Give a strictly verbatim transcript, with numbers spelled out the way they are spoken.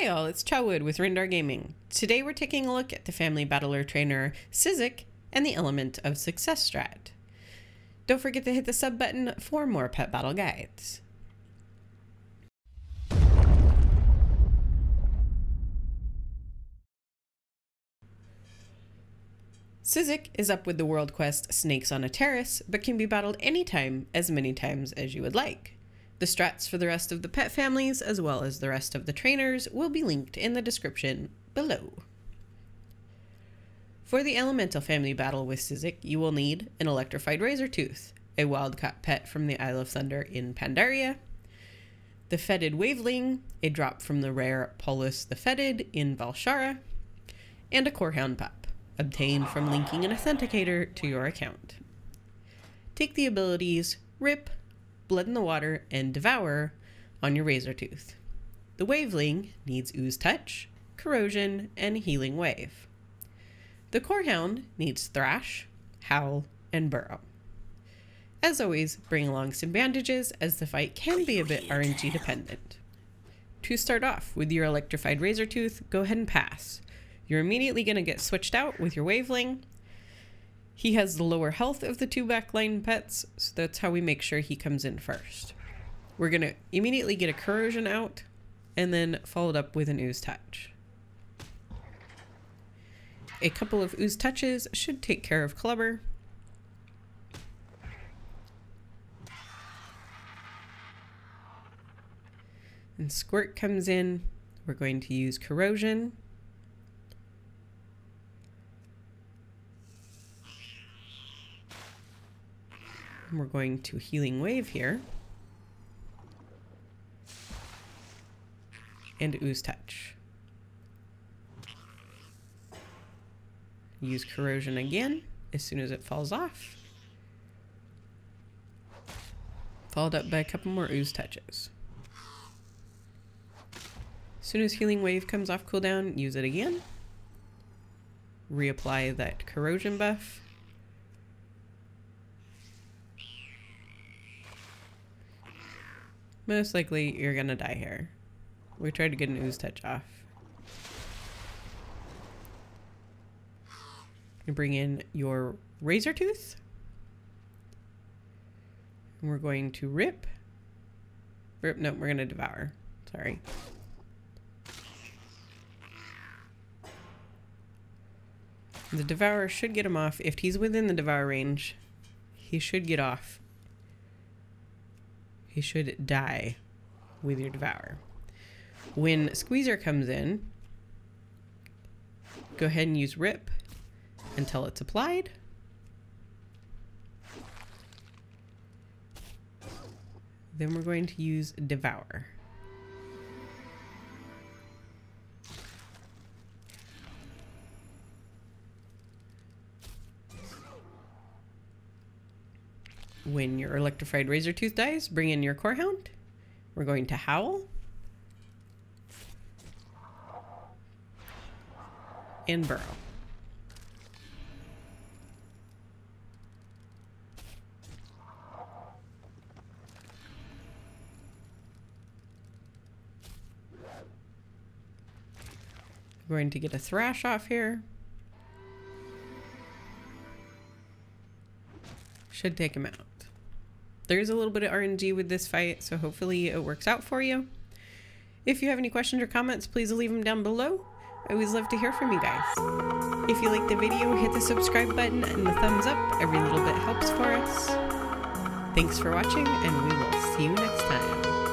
Hey all, it's Chawood with Rindar Gaming. Today we're taking a look at the family battler trainer Sizzik and the element of success strat. Don't forget to hit the sub button for more pet battle guides. Sizzik is up with the world quest Snakes on a Terrace, but can be battled anytime, as many times as you would like. The strats for the rest of the pet families, as well as the rest of the trainers, will be linked in the description below. For the elemental family battle with Sizzik, you will need an electrified Razortooth, a wild-caught pet from the Isle of Thunder in Pandaria, the fetid Waveling, a drop from the rare Polus the fetid in Valshara, and a Core Hound pup, obtained from linking an authenticator to your account. Take the abilities Rip, Blood in the Water, and Devour on your Razortooth. The Waveling needs Ooze Touch, Corrosion, and Healing Wave. The Core Hound needs Thrash, Howl, and Burrow. As always, bring along some bandages as the fight can be a bit R N G dependent. To start off with your electrified Razortooth, go ahead and pass. You're immediately going to get switched out with your Waveling. He has the lower health of the two backline pets, so that's how we make sure he comes in first. We're going to immediately get a Corrosion out, and then followed up with an Ooze Touch. A couple of Ooze Touches should take care of Clubber. And Squirt comes in. We're going to use Corrosion. We're going to Healing Wave here. And Ooze Touch. Use Corrosion again as soon as it falls off. Followed up by a couple more Ooze Touches. As soon as Healing Wave comes off cooldown, use it again. Reapply that Corrosion buff. Most likely, you're gonna die here. We tried to get an Ooze Touch off. You bring in your Razortooth. And we're going to rip. Rip, no, we're gonna Devour. Sorry. The Devourer should get him off. If he's within the Devour range, he should get off. He should die with your Devour. When Squeezer comes in, go ahead and use Rip until it's applied. Then we're going to use Devour. When your electrified Razortooth dies, bring in your Core Hound. We're going to Howl. And Burrow. We're going to get a Thrash off here. Should take him out. There's a little bit of R N G with this fight, so hopefully it works out for you. If you have any questions or comments, please leave them down below. I always love to hear from you guys. If you liked the video, hit the subscribe button and the thumbs up. Every little bit helps for us. Thanks for watching, and we will see you next time.